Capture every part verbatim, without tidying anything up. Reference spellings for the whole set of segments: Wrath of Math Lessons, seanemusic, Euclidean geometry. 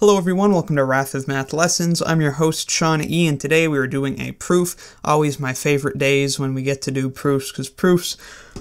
Hello everyone, welcome to Wrath of Math Lessons. I'm your host, Sean E., and today we are doing a proof. Always my favorite days when we get to do proofs, because proofs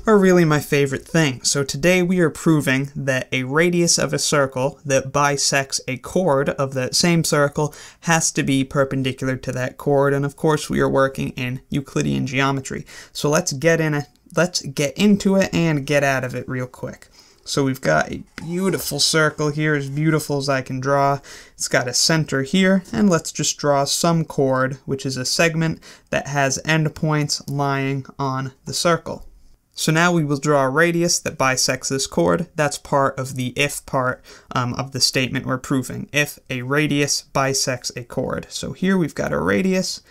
are really my favorite thing. So today we are proving that a radius of a circle that bisects a chord of that same circle has to be perpendicular to that chord, and of course we are working in Euclidean geometry. So let's get in a, let's get into it and get out of it real quick. So we've got a beautiful circle here, as beautiful as I can draw. It's got a center here, and let's just draw some chord, which is a segment that has endpoints lying on the circle. So now we will draw a radius that bisects this chord. That's part of the if part um, of the statement we're proving, if a radius bisects a chord. So here we've got a radius,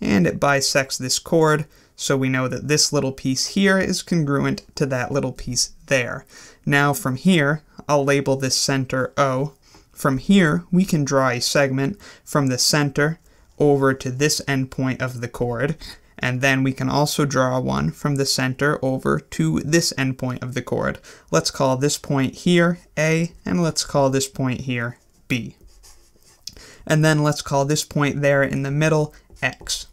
and it bisects this chord. So we know that this little piece here is congruent to that little piece there. Now from here, I'll label this center O. From here, we can draw a segment from the center over to this endpoint of the chord, and then we can also draw one from the center over to this endpoint of the chord. Let's call this point here A, and let's call this point here B. And then let's call this point there in the middle X.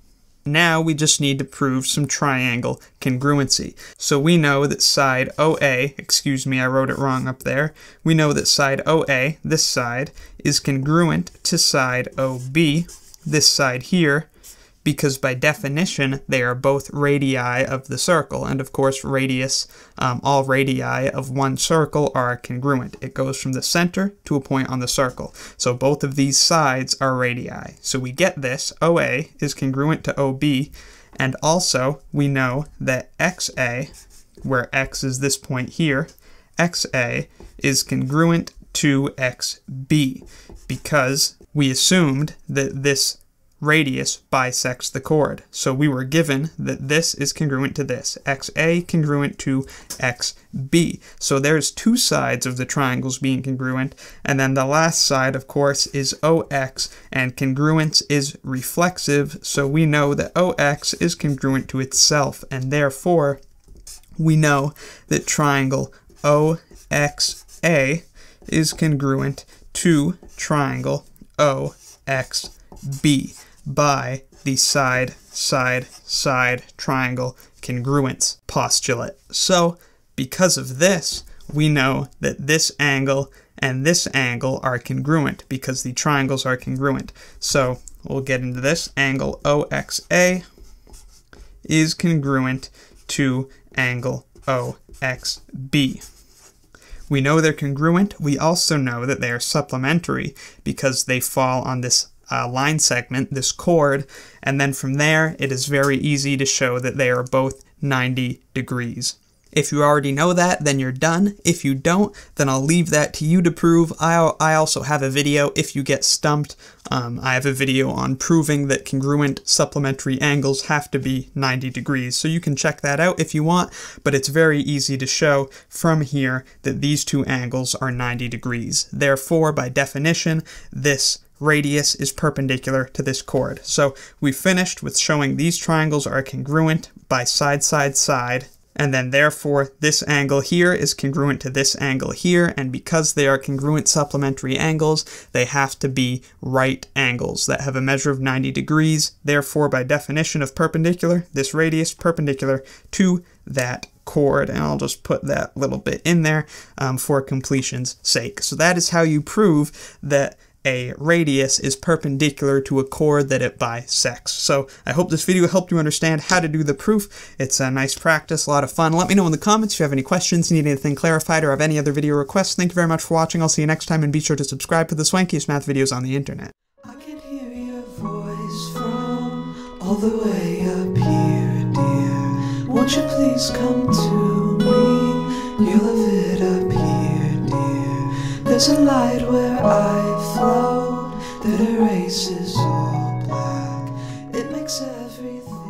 Now we just need to prove some triangle congruency. So we know that side O A, excuse me, I wrote it wrong up there. We know that side O A, this side, is congruent to side O B, this side here, because by definition they are both radii of the circle, and of course radius, um, all radii of one circle are congruent. It goes from the center to a point on the circle. So both of these sides are radii. So we get this, O A is congruent to O B, and also we know that X A, where X is this point here, X A is congruent to X B, because we assumed that this radius bisects the chord. So we were given that this is congruent to this, X A congruent to X B. So there's two sides of the triangles being congruent, and then the last side, of course, is O X, and congruence is reflexive, so we know that O X is congruent to itself, and therefore we know that triangle O X A is congruent to triangle O X B by the side, side, side triangle congruence postulate. So because of this, we know that this angle and this angle are congruent because the triangles are congruent. So we'll get into this. Angle O X A is congruent to angle O X B. We know they're congruent. We also know that they are supplementary because they fall on this Uh, line segment, this chord, and then from there it is very easy to show that they are both ninety degrees. If you already know that, then you're done. If you don't, then I'll leave that to you to prove. I, I also have a video if you get stumped. Um, I have a video on proving that congruent supplementary angles have to be ninety degrees, so you can check that out if you want, but it's very easy to show from here that these two angles are ninety degrees. Therefore, by definition, this radius is perpendicular to this chord. So we finished with showing these triangles are congruent by side, side, side, and then therefore this angle here is congruent to this angle here, and because they are congruent supplementary angles, they have to be right angles that have a measure of ninety degrees. Therefore, by definition of perpendicular, this radius perpendicular to that chord, and I'll just put that little bit in there um, for completion's sake. So that is how you prove that a radius is perpendicular to a chord that it bisects. So I hope this video helped you understand how to do the proof. It's a nice practice, a lot of fun. Let me know in the comments if you have any questions, need anything clarified, or have any other video requests. Thank you very much for watching. I'll see you next time, and be sure to subscribe to the swankiest math videos on the internet. I can hear your voice from all the way up here, dear. Won't you please come to me? You love it up here, dear. There's a light where I that erases all black. It makes everything